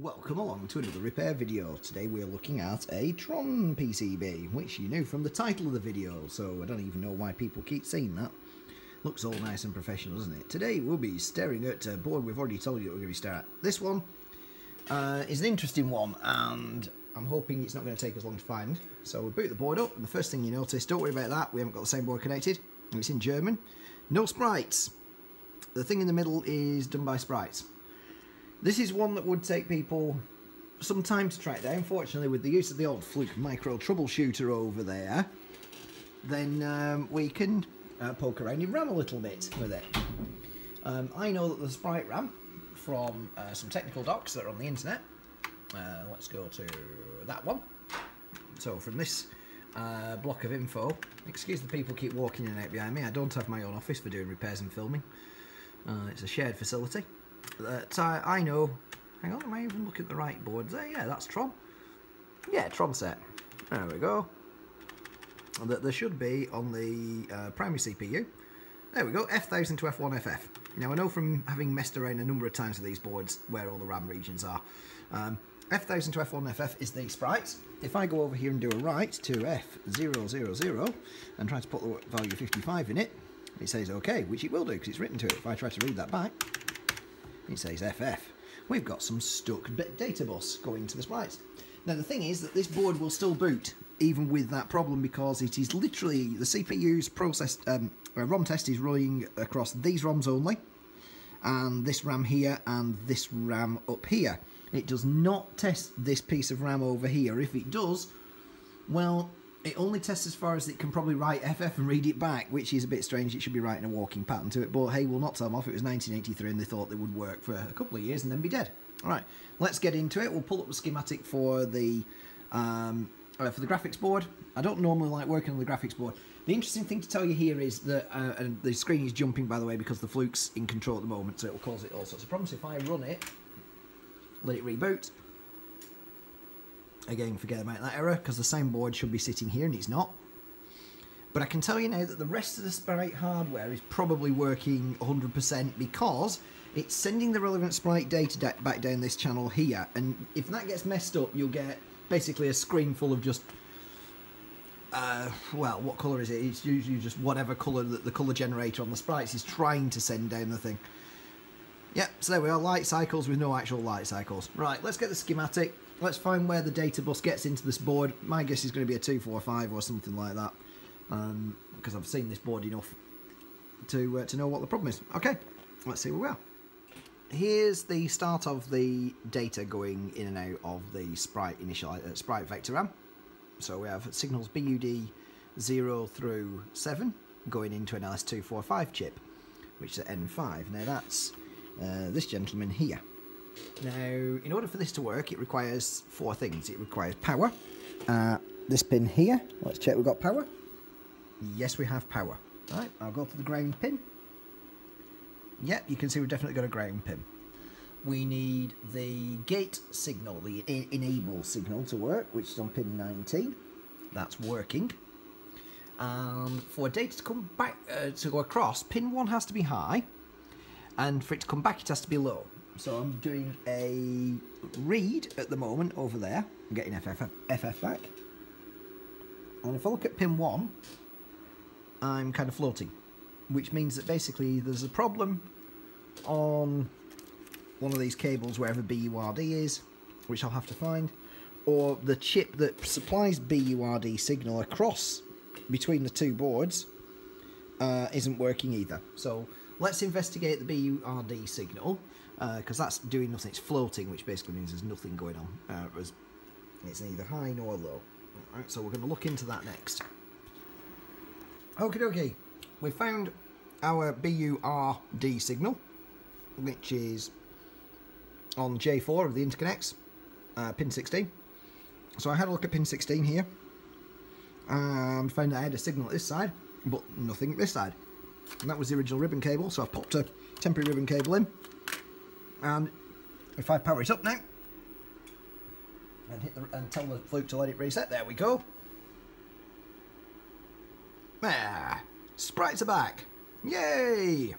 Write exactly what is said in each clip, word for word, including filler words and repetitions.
Welcome along to another repair video. Today we're looking at a Tron P C B, which you knew from the title of the video, so I don't even know why people keep saying that. Looks all nice and professional, doesn't it? Today we'll be staring at a board we've already told you that we're going to start at. This one uh, is an interesting one, and I'm hoping it's not going to take us long to find. So we boot the board up, and the first thing you notice, don't worry about that, we haven't got the same board connected, and it's in German. No sprites. The thing in the middle is done by sprites. This is one that would take people some time to track down. Unfortunately, with the use of the old Fluke micro troubleshooter over there, then um, we can uh, poke around in RAM a little bit with it. Um, I know that the sprite RAM from uh, some technical docs that are on the internet. Uh, let's go to that one. So from this uh, block of info, excuse the people keep walking in and out behind me. I don't have my own office for doing repairs and filming. Uh, it's a shared facility. That I, I know. Hang on, am I even looking at the right board there? Yeah, that's Tron. Yeah, Tron set. There we go. And that there should be on the uh, primary C P U. There we go, F one thousand to F one F F. Now I know from having messed around a number of times with these boards where all the RAM regions are. Um, F one thousand to F one F F is the sprites. If I go over here and do a write to F zero zero zero and try to put the value fifty-five in it, it says okay, which it will do because it's written to it. If I try to read that back, it says F F. We've got some stuck data bus going to the sprites. Now the thing is that this board will still boot even with that problem because it is literally the C P U's processed um, ROM test is running across these ROMs only, and this RAM here and this RAM up here. It does not test this piece of RAM over here. If it does, well, it only tests as far as it can probably write F F and read it back, which is a bit strange. It should be writing a walking pattern to it, but hey, we'll not tell them off. It was nineteen eighty-three and they thought they would work for a couple of years and then be dead. All right, let's get into it. We'll pull up the schematic for the um, uh, for the graphics board. I don't normally like working on the graphics board. The interesting thing to tell you here is that uh, and the screen is jumping, by the way, because the Fluke's in control at the moment, so it will cause it all sorts of problems. If I run it, let it reboot. Again, forget about that error, because the same board should be sitting here, and it's not. But I can tell you now that the rest of the sprite hardware is probably working one hundred percent because it's sending the relevant sprite data back down this channel here. And if that gets messed up, you'll get basically a screen full of just... Uh, well, what colour is it? It's usually just whatever colour that the colour generator on the sprites is trying to send down the thing. Yep, so there we are, light cycles with no actual light cycles. Right, let's get the schematic. Let's find where the data bus gets into this board. My guess is going to be a two forty-five or something like that, um, because I've seen this board enough to uh, to know what the problem is. Okay, let's see where we are. Here's the start of the data going in and out of the sprite initial uh, sprite vector RAM. So we have signals B U D zero through seven going into an L S two forty-five chip, which is N five. Now that's uh, this gentleman here. Now, in order for this to work, it requires four things. It requires power. Uh, this pin here, let's check we've got power. Yes, we have power. All right, I'll go to the ground pin. Yep, you can see we've definitely got a ground pin. We need the gate signal, the en enable signal to work, which is on pin nineteen. That's working. Um, for data to come back, uh, to go across, pin one has to be high, and for it to come back, it has to be low. So I'm doing a read at the moment over there. I'm getting F F, F F back. And if I look at pin one, I'm kind of floating, which means that basically there's a problem on one of these cables wherever B U R D is, which I'll have to find, or the chip that supplies B U R D signal across between the two boards uh, isn't working either. So let's investigate the B U R D signal, because uh, that's doing nothing. It's floating, which basically means there's nothing going on. Uh, it's neither high nor low. Alright, so we're going to look into that next. Okie dokie. We found our B U R D signal, which is on J four of the interconnects, uh, pin sixteen. So I had a look at pin sixteen here, and found that I had a signal at this side, but nothing at this side. And that was the original ribbon cable, so I've popped a temporary ribbon cable in. And if I power it up now and, hit the, and tell the Fluke to let it reset, there we go. Ah, sprites are back. Yay!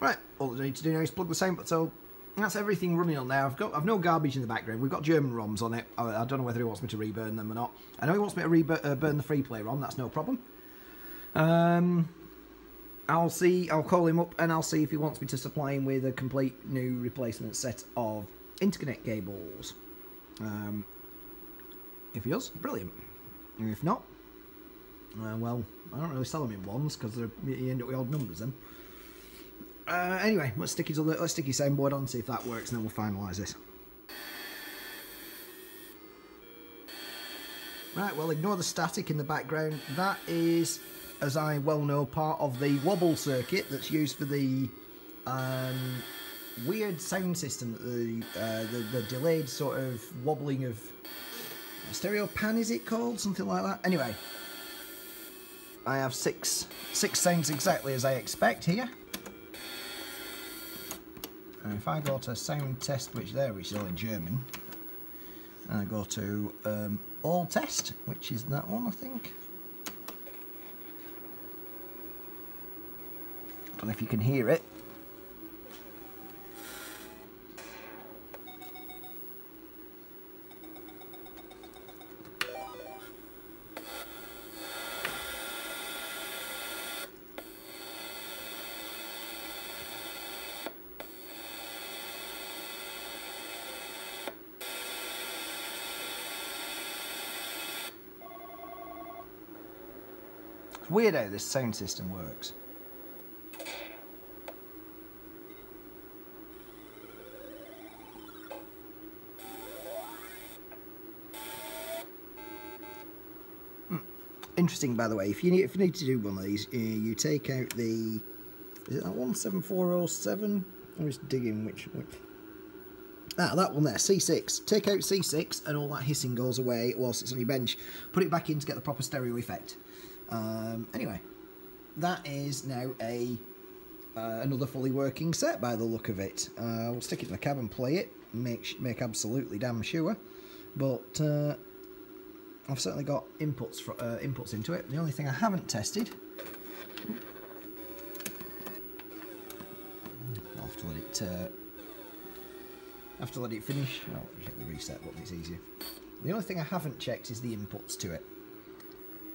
Right, all I need to do now is plug the same, so And that's everything running on there. I've got I've no garbage in the background. We've got German ROMs on it. I, I don't know whether he wants me to reburn them or not. I know he wants me to reburn uh, burn the free play ROM. That's no problem. Um, I'll see. I'll call him up and I'll see if he wants me to supply him with a complete new replacement set of interconnect cables. Um, if he does, brilliant. And if not, uh, well, I don't really sell them in ones because you end up with odd numbers then. Uh, anyway, let's stick his other, let's stick his soundboard on, see if that works, and then we'll finalise this. Right, well, ignore the static in the background. That is, as I well know, part of the wobble circuit that's used for the um, weird sound system, the, uh, the the delayed sort of wobbling of stereo pan, is it called? Something like that. Anyway, I have six six sounds exactly as I expect here. And if I go to sound test, which there which is all in German, and I go to um, all test, which is that one I think. I don't know if you can hear it. Weird how this sound system works. Hmm. Interesting, by the way. If you need, if you need to do one of these, you, you take out the is it that one seven four zero seven? I'm just digging which which. Ah, that one there, C six. Take out C six, and all that hissing goes away whilst it's on your bench. Put it back in to get the proper stereo effect. Um, anyway, that is now a uh, another fully working set by the look of it. Uh, we'll stick it in the cab and play it, make make absolutely damn sure. But uh, I've certainly got inputs for, uh, inputs into it. The only thing I haven't tested, I'll have to let it uh, have to let it finish. I'll hit the reset button; it's easier. The only thing I haven't checked is the inputs to it.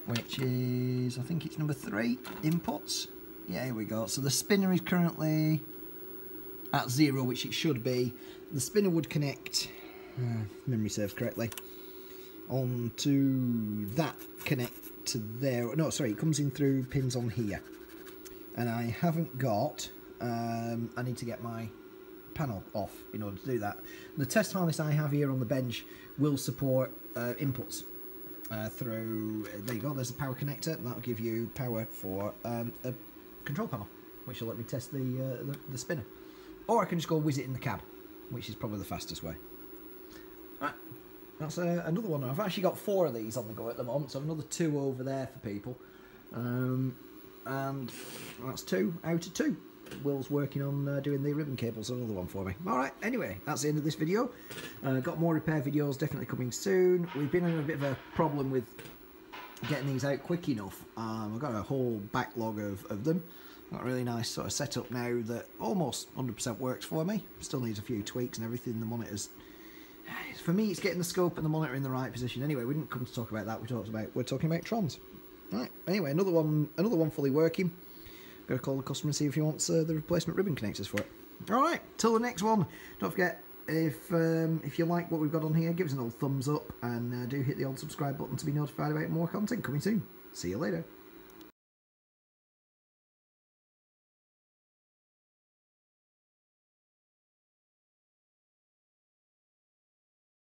Which is, I think it's number three, inputs. Yeah, here we go. So the spinner is currently at zero, which it should be. The spinner would connect, uh, if memory serves correctly, onto that connect to there. No, sorry, it comes in through pins on here. And I haven't got, um, I need to get my panel off in order to do that. The test harness I have here on the bench will support uh, inputs. Uh, through, there you go, there's a power connector, and that'll give you power for um, a control panel, which will let me test the, uh, the the spinner. Or I can just go whiz it in the cab, which is probably the fastest way. Right, that's uh, another one. I've actually got four of these on the go at the moment, so another two over there for people. Um, and that's two out of two. Will's working on uh, doing the ribbon cables, another one for me. Alright, anyway, that's the end of this video. Uh, got more repair videos definitely coming soon. We've been in a bit of a problem with getting these out quick enough. Um, I've got a whole backlog of, of them. Got a really nice sort of setup now that almost one hundred percent works for me. Still needs a few tweaks and everything. The monitor's... For me, it's getting the scope and the monitor in the right position. Anyway, we didn't come to talk about that. We talked about, we're talking about Trons. Right, anyway, another one, another one fully working. Gotta call the customer and see if he wants uh, the replacement ribbon connectors for it. Alright, till the next one. Don't forget, if um, if you like what we've got on here, give us an old thumbs up and uh, do hit the old subscribe button to be notified about more content coming soon. See you later.